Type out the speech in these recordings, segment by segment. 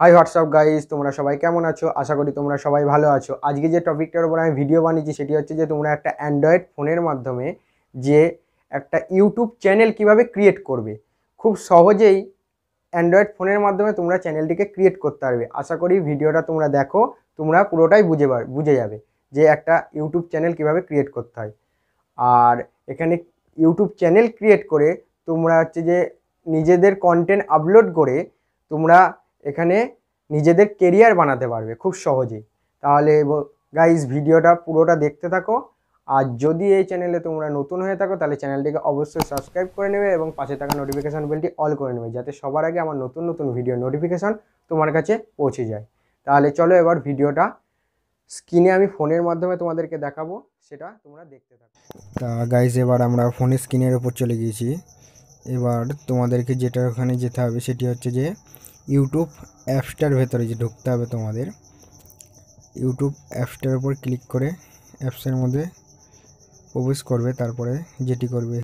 High what's up guys तुम्हारा सबाई केमन आछो आशा करी तुम्हारा सबाई भालो आछो। आज के टपिकटार ऊपर आमी भिडियो बानिয়েছি से तुम्हारा एक एंड्रॉइड फोनेर माध्यमे जे एक यूट्यूब चैनल किभाबे क्रिएट करबे। खूब सहजेई एंड्रॉइड फोनेर माध्यमे तुम्हारा चैनलटिके क्रिएट करते पारबे। आशा करी भिडियोटा तुम्हारा देखो, तुम्हारा पुरोटाई बुझे जाबे जे एक यूट्यूब चैनल किभाबे क्रिएट करते हय। और एखाने यूट्यूब चैनल क्रिएट करे तुम्हारा होच्छे जे निजेदेर कन्टेंट आपलोड करे तुम्हारा एखाने निजेदेर कैरियर बनाते पारबे खूब सहजे। ताहले गाइज भिडियोटा पुरोटा देखते थाको। और जदि ये चैनेले तोमरा नतून हये थाको ताहले चैनलटिके अवश्य सबस्क्राइब करे नेबे एबं पाशे थाका नोटिफिकेशन बेलटी अल करे नेबे जाते सबार आगे आमार नतून नतून भिडियो नोटिफिकेशन तोमार काछे पौंछे जाय। ताहले चलो एबार भिडियोटा स्क्रिने आमी फोनेर माध्यमे तोमादेरके देखाबो, सेटा तोमरा देखते थाको। ता गाइज एबार आमरा फोनेर स्क्रिनेर ऊपर चले गेছি। এবার তোমাদেরকে যেটা ওখানে যেতে হবে সেটি হচ্ছে যে ইউটিউব অ্যাপসটার ভেতরে যে ঢুকতে হবে তোমাদের। ইউটিউব অ্যাপসটার উপর ক্লিক করে অ্যাপসের মধ্যে প্রবেশ করবে। তারপরে যেটি করবে,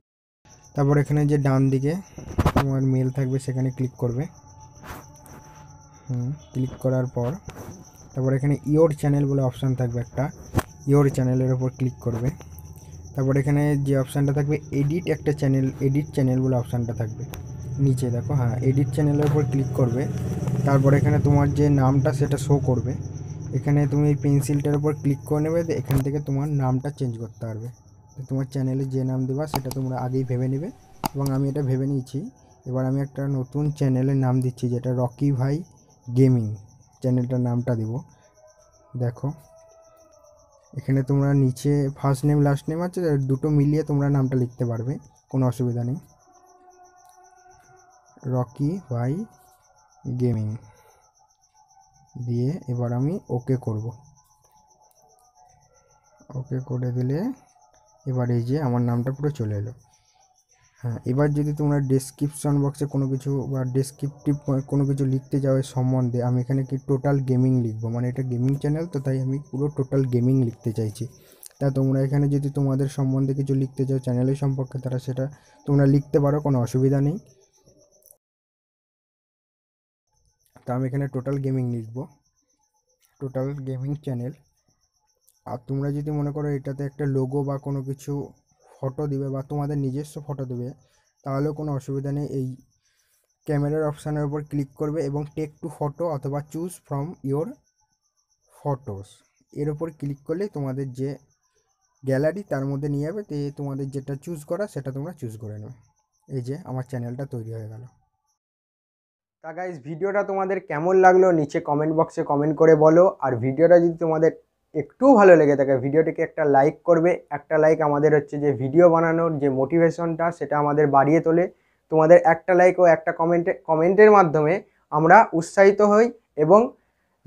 তারপর এখানে যে ডান দিকে তোমার মেল থাকবে সেখানে ক্লিক করবে। ক্লিক করার পর তারপর এখানে ইওর চ্যানেল বলে অপশান থাকবে একটা, ইওর চ্যানেলের উপর ক্লিক করবে। তারপর এখানে যে অপশানটা থাকবে এডিট একটা চ্যানেল, এডিট চ্যানেল বলে অপশানটা থাকবে নিচে দেখো। হ্যাঁ, এডিট চ্যানেলের উপর ক্লিক করবে। তারপর এখানে তোমার যে নামটা সেটা শো করবে। এখানে তুমি এই পেন্সিলটার উপর ক্লিক করে নেবে, এখান থেকে তোমার নামটা চেঞ্জ করতে পারবে। তোমার চ্যানেলে যে নাম দেবা সেটা তোমরা আগেই ভেবে নেবে এবং আমি এটা ভেবে নিয়েছি। এবার আমি একটা নতুন চ্যানেলের নাম দিচ্ছি যেটা রকি ভাই গেমিং চ্যানেলটার নামটা দেব। দেখো এখানে তোমরা নিচে ফার্স্ট নেম লাস্ট নেম আছে দুটো মিলিয়ে তোমরা নামটা লিখতে পারবে, কোনো অসুবিধা নেই। রকি ভাই গেমিং দিয়ে এবার আমি ওকে করব। ওকে করে দিলে এবার এই যে আমার নামটা পুরো চলে এলো। হ্যাঁ, এবার যদি তোমরা ডেসক্রিপশন বক্সে কোনো কিছু বা ডেসক্রিপটিভ কোনো কিছু লিখতে যাও এর সম্বন্ধে, আমি এখানে কি টোটাল গেমিং লিখবো, মানে এটা গেমিং চ্যানেল তো তাই আমি পুরো টোটাল গেমিং লিখতে চাইছি। তা তোমরা এখানে যদি তোমাদের সম্বন্ধে কিছু লিখতে চাও চ্যানেলের সম্পর্কে তারা সেটা তোমরা লিখতে পারো, কোনো অসুবিধা নেই। তা আমি এখানে টোটাল গেমিং লিখবো, টোটাল গেমিং চ্যানেল। আর তোমরা যদি মনে করো এটাতে একটা লোগো বা কোনো কিছু ফটো দিবে বা তোমাদের নিজস্ব ফটো দেবে তাহলেও কোনো অসুবিধা নেই। এই ক্যামেরার অপশানের উপর ক্লিক করবে এবং টেক টু ফটো অথবা চুজ ফ্রম ইয়োর ফটোস এর উপর ক্লিক করলে তোমাদের যে গ্যালারি তার মধ্যে নিয়ে যাবে। তো তোমাদের যেটা চুজ করা সেটা তোমরা চুজ করে নেবে। এই যে আমার চ্যানেলটা তৈরি হয়ে গেল। তা গাইজ ভিডিওটা তোমাদের কেমন লাগলো নিচে কমেন্ট বক্সে কমেন্ট করে বলো। আর ভিডিওটা যদি তোমাদের একটু ভালো লেগে থাকে ভিডিওটিকে একটা লাইক করবে। একটা লাইক আমাদের হচ্ছে যে ভিডিও বানানোর যে মোটিভেশনটা সেটা আমাদের বাড়িয়ে তোলে। তোমাদের একটা লাইক ও একটা কমেন্টের মাধ্যমে আমরা উৎসাহিত হই এবং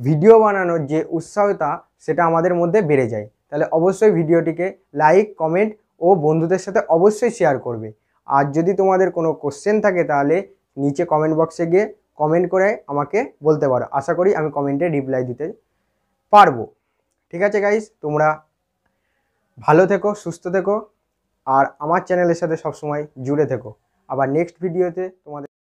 ভিডিও বানানোর যে উৎসাহতা সেটা আমাদের মধ্যে বেড়ে যায়। তাহলে অবশ্যই ভিডিওটিকে লাইক কমেন্ট ও বন্ধুদের সাথে অবশ্যই শেয়ার করবে। আর যদি তোমাদের কোনো কোশ্চেন থাকে তাহলে নিচে কমেন্ট বক্সে গিয়ে কমেন্ট করে আমাকে বলতে পারো। আশা করি আমি কমেন্টে রিপ্লাই দিতে পারবো। ঠিক আছে গাইজ, তোমরা ভালো থেকো, সুস্থ থেকো আর আমার চ্যানেলের সাথে সবসময় জুড়ে থেকো। আবার নেক্সট ভিডিওতে তোমাদের